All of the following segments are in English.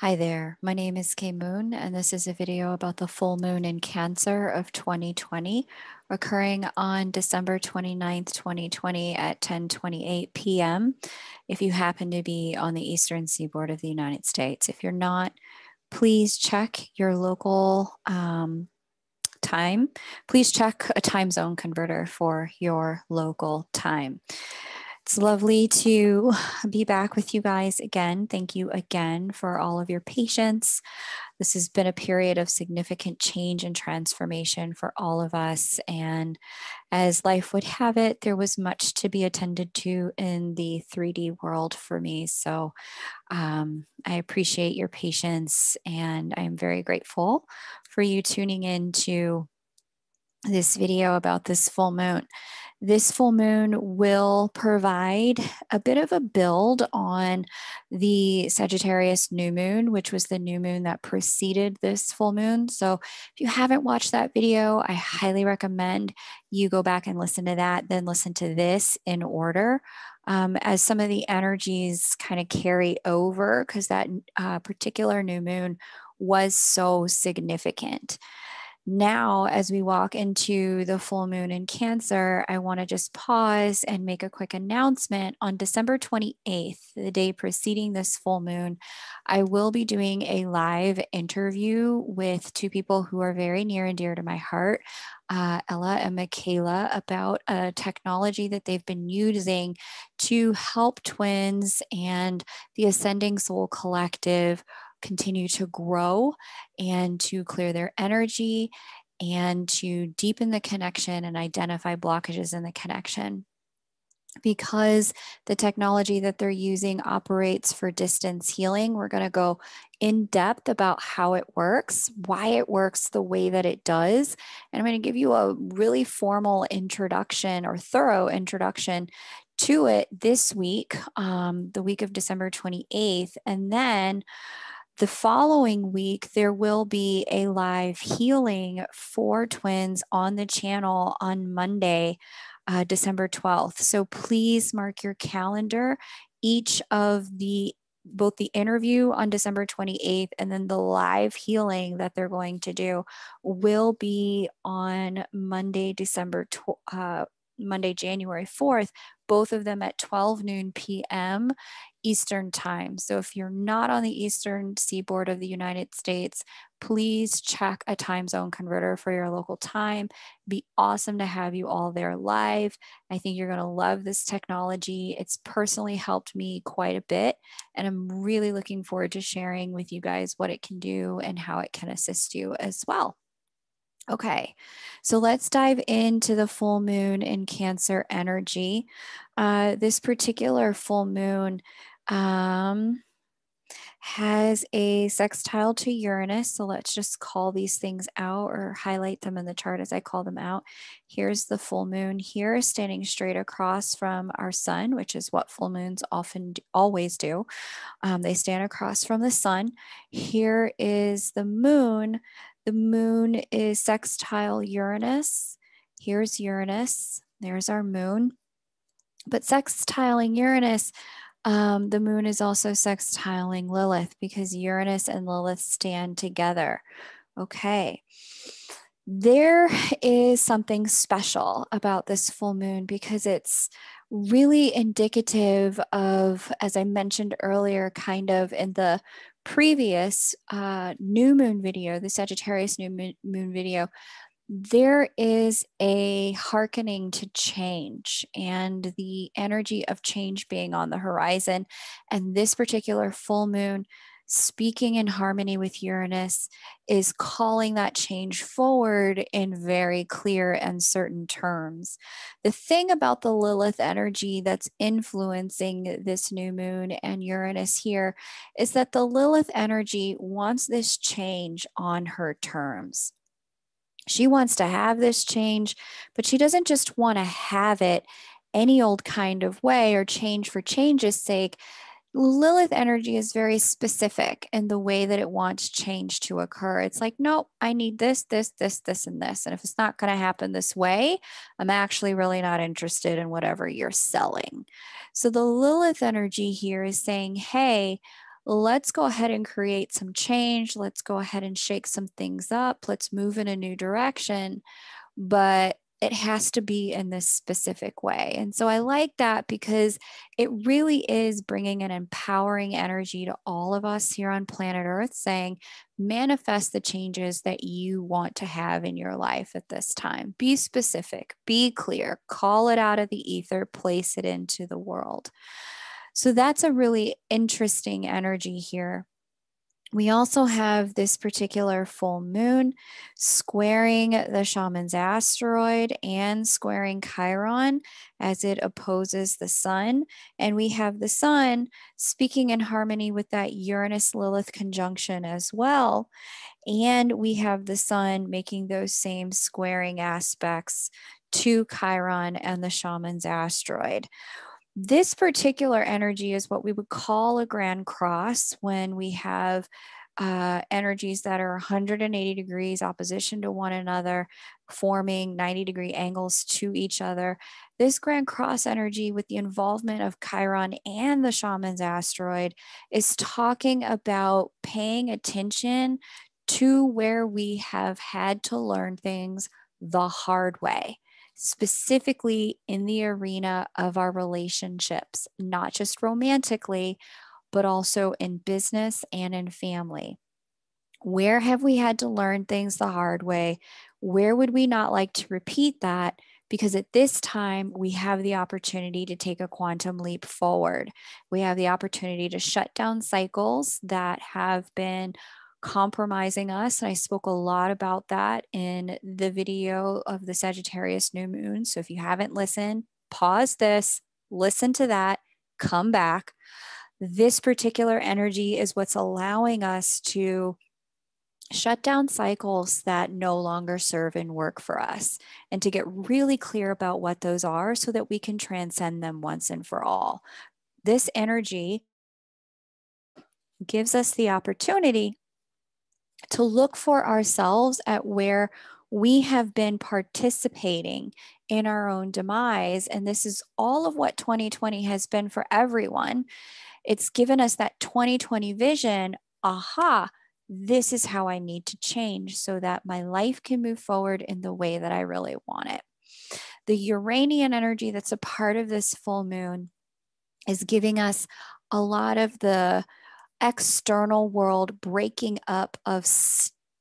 Hi there, my name is K Moon, and this is a video about the full moon in Cancer of 2020, occurring on December 29th, 2020 at 10:28 p.m. if you happen to be on the eastern seaboard of the United States. If you're not, please check your local time. Please check a time zone converter for your local time. It's lovely to be back with you guys again. Thank you again for all of your patience. This has been a period of significant change and transformation for all of us. And as life would have it, there was much to be attended to in the 3D world for me. So I appreciate your patience, and I'm very grateful for you tuning in to this video about this full moon. This full moon will provide a bit of a build on the Sagittarius new moon, which was the new moon that preceded this full moon. So if you haven't watched that video, I highly recommend you go back and listen to that, then listen to this in order, as some of the energies kind of carry over, because that particular new moon was so significant. Now, as we walk into the full moon in Cancer, I want to just pause and make a quick announcement. On December 28th, the day preceding this full moon, I will be doing a live interview with two people who are very near and dear to my heart, Ella and Michaela, about a technology that they've been using to help twins and the Ascending Soul Collective continue to grow and to clear their energy and to deepen the connection and identify blockages in the connection. Because the technology that they're using operates for distance healing, we're going to go in depth about how it works, why it works the way that it does. And I'm going to give you a really formal introduction, or thorough introduction, to it this week, the week of December 28th. And then the following week, there will be a live healing for twins on the channel on Monday, December 12th. So please mark your calendar. Each of both the interview on December 28th and then the live healing that they're going to do will be on Monday, January 4th, both of them at 12 noon p.m. Eastern time. So if you're not on the eastern seaboard of the United States, please check a time zone converter for your local time. It'd be awesome to have you all there live. I think you're going to love this technology. It's personally helped me quite a bit, and I'm really looking forward to sharing with you guys what it can do and how it can assist you as well. Okay, so let's dive into the full moon in Cancer energy. This particular full moon has a sextile to Uranus. So let's just call these things out, or highlight them in the chart as I call them out. Here's the full moon here, standing straight across from our sun, which is what full moons always do. They stand across from the sun. Here is the moon. The moon is sextile Uranus. Here's Uranus. There's our moon. But sextiling Uranus, the moon is also sextiling Lilith, because Uranus and Lilith stand together. Okay. There is something special about this full moon, because it's really indicative of, as I mentioned earlier, kind of in the previous new moon video, the Sagittarius new moon video, there is a hearkening to change and the energy of change being on the horizon. And this particular full moon, speaking in harmony with Uranus, is calling that change forward in very clear and certain terms. The thing about the Lilith energy that's influencing this new moon and Uranus here is that the Lilith energy wants this change on her terms. She wants to have this change, but she doesn't just want to have it any old kind of way or change for change's sake. Lilith energy is very specific in the way that it wants change to occur. It's like, nope, I need this, this, this, this, and this. And if it's not going to happen this way, I'm actually really not interested in whatever you're selling. So the Lilith energy here is saying, hey, let's go ahead and create some change. Let's go ahead and shake some things up. Let's move in a new direction, but it has to be in this specific way. And so I like that because it really is bringing an empowering energy to all of us here on planet Earth, saying, manifest the changes that you want to have in your life at this time. Be specific, be clear, call it out of the ether, place it into the world. So that's a really interesting energy here. We also have this particular full moon squaring the shaman's asteroid and squaring Chiron as it opposes the sun. And we have the sun speaking in harmony with that Uranus-Lilith conjunction as well. And we have the sun making those same squaring aspects to Chiron and the shaman's asteroid. This particular energy is what we would call a grand cross when we have energies that are 180 degrees opposition to one another, forming 90 degree angles to each other. This grand cross energy with the involvement of Chiron and the shaman's asteroid is talking about paying attention to where we have had to learn things the hard way, specifically in the arena of our relationships, not just romantically, but also in business and in family. Where have we had to learn things the hard way? Where would we not like to repeat that? Because at this time, we have the opportunity to take a quantum leap forward. We have the opportunity to shut down cycles that have been compromising us. And I spoke a lot about that in the video of the Sagittarius new moon. So if you haven't listened, pause this, listen to that, come back. This particular energy is what's allowing us to shut down cycles that no longer serve and work for us, and to get really clear about what those are so that we can transcend them once and for all. This energy gives us the opportunity to look for ourselves at where we have been participating in our own demise. And this is all of what 2020 has been for everyone. It's given us that 2020 vision. Aha, this is how I need to change so that my life can move forward in the way that I really want it. The Uranian energy that's a part of this full moon is giving us a lot of the external world breaking up of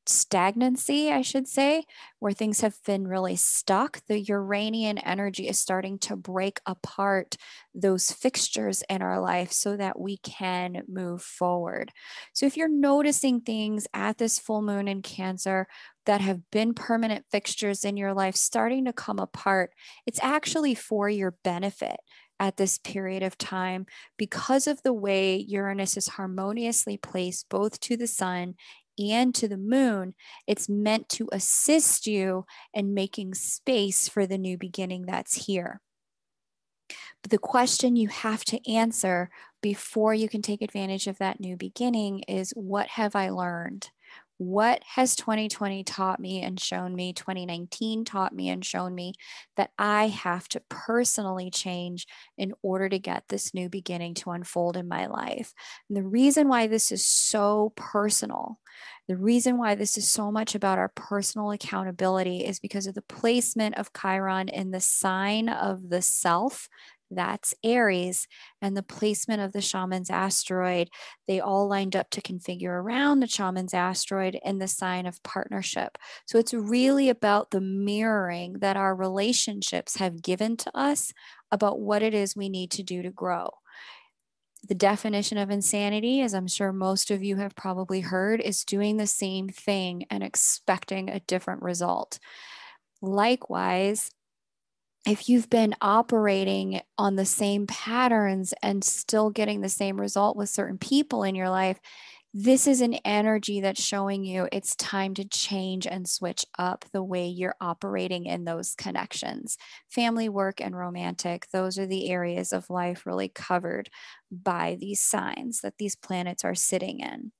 stagnancy, I should say, where things have been really stuck. The Uranian energy is starting to break apart those fixtures in our life so that we can move forward. So if you're noticing things at this full moon in Cancer that have been permanent fixtures in your life starting to come apart, it's actually for your benefit at this period of time, because of the way Uranus is harmoniously placed both to the sun and to the moon. It's meant to assist you in making space for the new beginning that's here. But the question you have to answer before you can take advantage of that new beginning is, what have I learned? What has 2020 taught me and shown me, 2019 taught me and shown me, that I have to personally change in order to get this new beginning to unfold in my life? And the reason why this is so personal, the reason why this is so much about our personal accountability, is because of the placement of Chiron in the sign of the self, that's Aries, and the placement of the shaman's asteroid. They all lined up to configure around the shaman's asteroid in the sign of partnership. So it's really about the mirroring that our relationships have given to us about what it is we need to do to grow. The definition of insanity, as I'm sure most of you have probably heard, is doing the same thing and expecting a different result. Likewise, if you've been operating on the same patterns and still getting the same result with certain people in your life, this is an energy that's showing you it's time to change and switch up the way you're operating in those connections. Family, work, and romantic, those are the areas of life really covered by these signs that these planets are sitting in.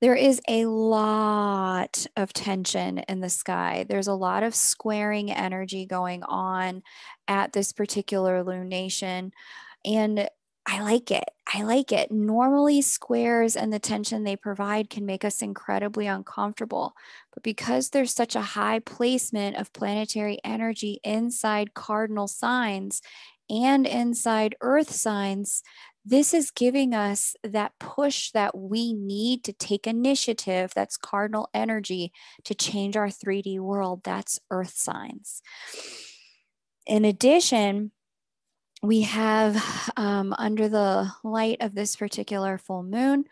There is a lot of tension in the sky. There's a lot of squaring energy going on at this particular lunation. And I like it. I like it. Normally, squares and the tension they provide can make us incredibly uncomfortable. But because there's such a high placement of planetary energy inside cardinal signs and inside Earth signs, this is giving us that push that we need to take initiative. That's cardinal energy to change our 3D world. That's Earth signs. In addition, we have under the light of this particular full moon,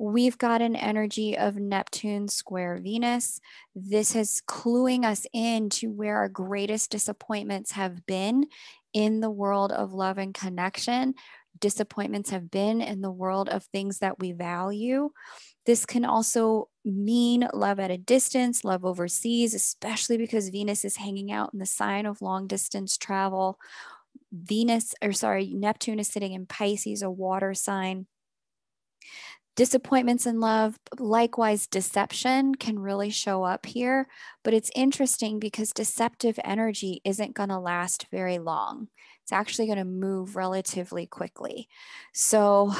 we've got an energy of Neptune square Venus. This is cluing us in to where our greatest disappointments have been in the world of love and connection. Disappointments have been in the world of things that we value. This can also mean love at a distance, love overseas, especially because Venus is hanging out in the sign of long distance travel. Neptune is sitting in Pisces, a water sign. Disappointments in love, likewise deception can really show up here, but it's interesting because deceptive energy isn't going to last very long. It's actually going to move relatively quickly. So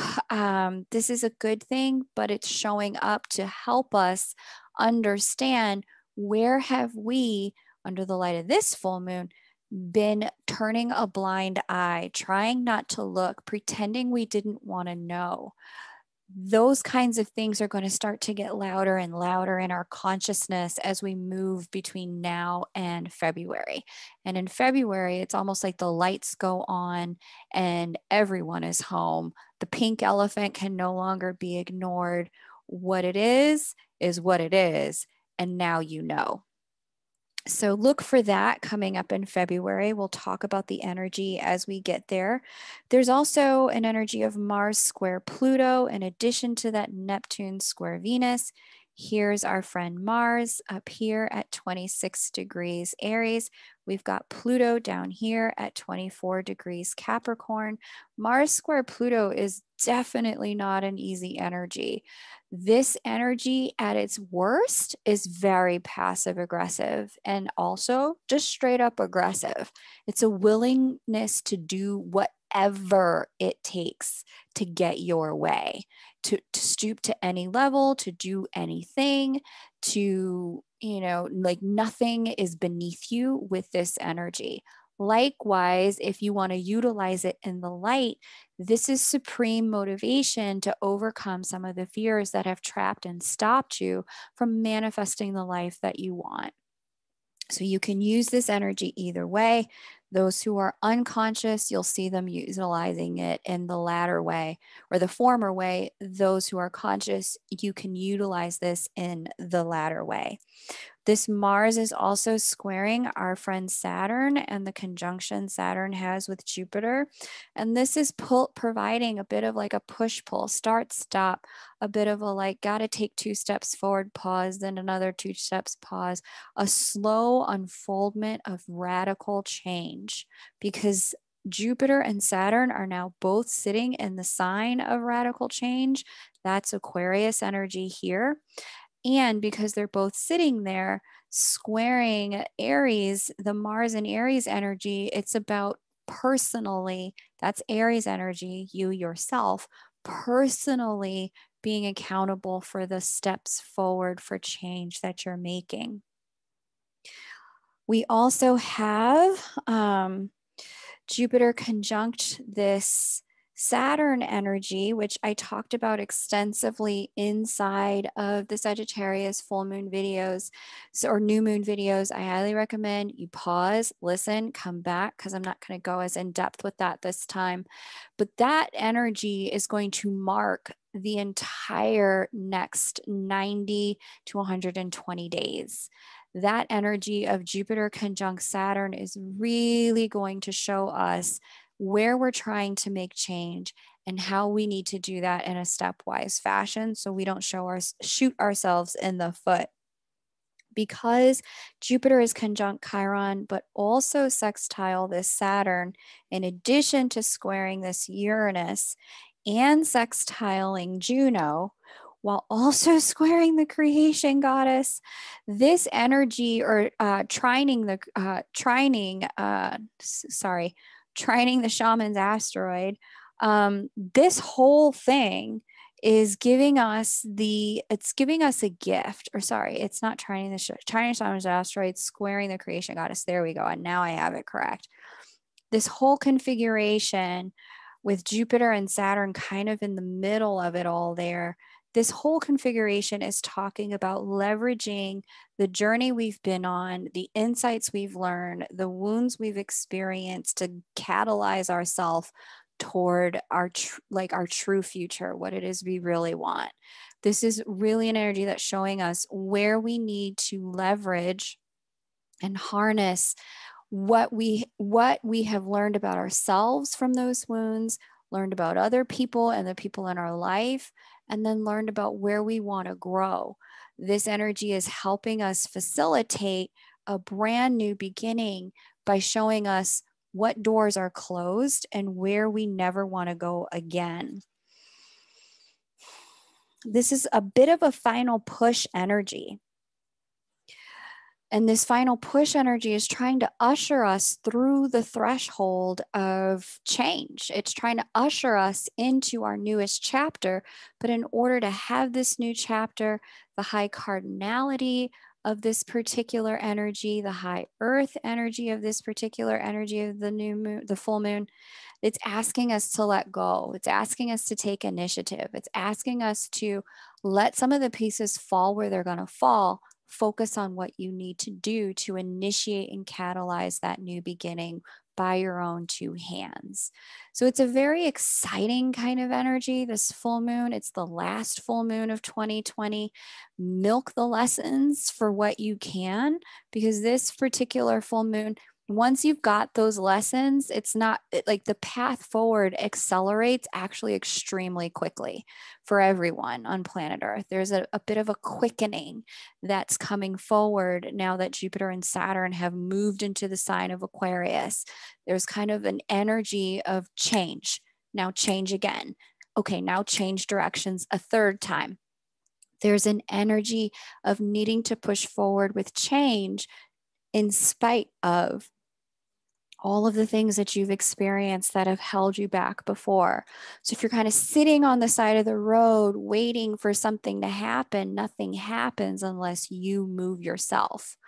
this is a good thing, but it's showing up to help us understand where have we, under the light of this full moon, been turning a blind eye, trying not to look, pretending we didn't want to know. Those kinds of things are going to start to get louder and louder in our consciousness as we move between now and February. And in February, it's almost like the lights go on and everyone is home. The pink elephant can no longer be ignored. What it is what it is. And now you know. So look for that coming up in February. We'll talk about the energy as we get there. There's also an energy of Mars square Pluto in addition to that Neptune square Venus. Here's our friend Mars up here at 26 degrees Aries. We've got Pluto down here at 24 degrees Capricorn. Mars square Pluto is definitely not an easy energy. This energy at its worst is very passive aggressive and also just straight up aggressive. It's a willingness to do whatever it takes to get your way, to stoop to any level, to do anything, to, you know, like nothing is beneath you with this energy. Likewise, if you want to utilize it in the light, this is supreme motivation to overcome some of the fears that have trapped and stopped you from manifesting the life that you want. So you can use this energy either way. Those who are unconscious, you'll see them utilizing it in the latter way or the former way. Those who are conscious, you can utilize this in the latter way. This Mars is also squaring our friend Saturn and the conjunction Saturn has with Jupiter. And this is providing a bit of like a push-pull, start-stop, a bit of a like, gotta take 2 steps forward, pause, then another 2 steps, pause, a slow unfoldment of radical change because Jupiter and Saturn are now both sitting in the sign of radical change. That's Aquarius energy here. And because they're both sitting there squaring Aries, the Mars and Aries energy, it's about personally, that's Aries energy, you yourself, personally being accountable for the steps forward for change that you're making. We also have Jupiter conjunct this Saturn energy, which I talked about extensively inside of the Sagittarius full moon videos or new moon videos. I highly recommend you pause, listen, come back, because I'm not going to go as in depth with that this time. But that energy is going to mark the entire next 90 to 120 days. That energy of Jupiter conjunct Saturn is really going to show us where we're trying to make change and how we need to do that in a stepwise fashion so we don't shoot ourselves in the foot. Because Jupiter is conjunct Chiron, but also sextile this Saturn, in addition to squaring this Uranus and sextiling Juno, while also squaring the creation goddess, this energy or trining the shaman's asteroid This whole thing is giving us a gift, or sorry, it's not trying the Shining Stars asteroids squaring the creation goddess. There we go. And now I have it correct. This whole configuration with Jupiter and Saturn kind of in the middle of it all there, this whole configuration is talking about leveraging the journey we've been on, the insights we've learned, the wounds we've experienced to catalyze ourselves toward our true future, what it is we really want. This is really an energy that's showing us where we need to leverage and harness what we have learned about ourselves from those wounds, learned about other people and the people in our life, and then learned about where we want to grow. This energy is helping us facilitate a brand new beginning by showing us what doors are closed and where we never want to go again. This is a bit of a final push energy. And this final push energy is trying to usher us through the threshold of change. It's trying to usher us into our newest chapter. But in order to have this new chapter, the high cardinality of this particular energy, the high earth energy of this particular energy of the new moon, the full moon, it's asking us to let go. It's asking us to take initiative. It's asking us to let some of the pieces fall where they're going to fall. Focus on what you need to do to initiate and catalyze that new beginning by your own two hands. So it's a very exciting kind of energy, this full moon. It's the last full moon of 2020. Milk the lessons for what you can, because this particular full moon, once you've got those lessons, it's not like the path forward accelerates actually extremely quickly for everyone on planet Earth. There's a bit of a quickening that's coming forward now that Jupiter and Saturn have moved into the sign of Aquarius. There's kind of an energy of change. Now change again. Okay, now change directions a third time. There's an energy of needing to push forward with change in spite of all of the things that you've experienced that have held you back before. So if you're kind of sitting on the side of the road waiting for something to happen, nothing happens unless you move yourself.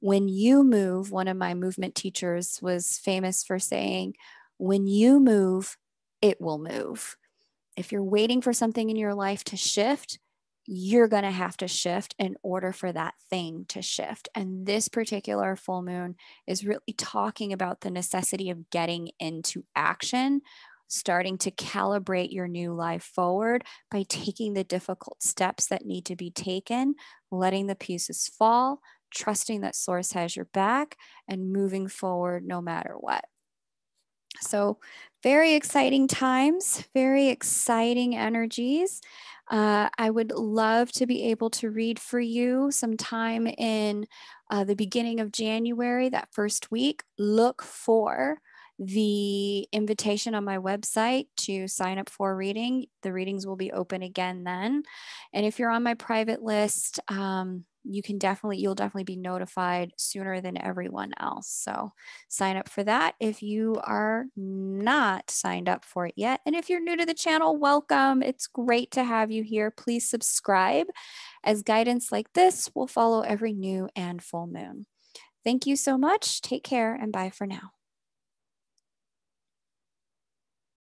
When you move, one of my movement teachers was famous for saying, when you move, it will move. If you're waiting for something in your life to shift, you're going to have to shift in order for that thing to shift. And this particular full moon is really talking about the necessity of getting into action, starting to calibrate your new life forward by taking the difficult steps that need to be taken, letting the pieces fall, trusting that source has your back, and moving forward no matter what. So very exciting times, very exciting energies. I would love to be able to read for you sometime in the beginning of January, that first week. Look for the invitation on my website to sign up for a reading. The readings will be open again then. And if you're on my private list, you'll definitely be notified sooner than everyone else. So sign up for that if you are not signed up for it yet. And if you're new to the channel, welcome. It's great to have you here. Please subscribe, as guidance like this will follow every new and full moon. Thank you so much. Take care and bye for now.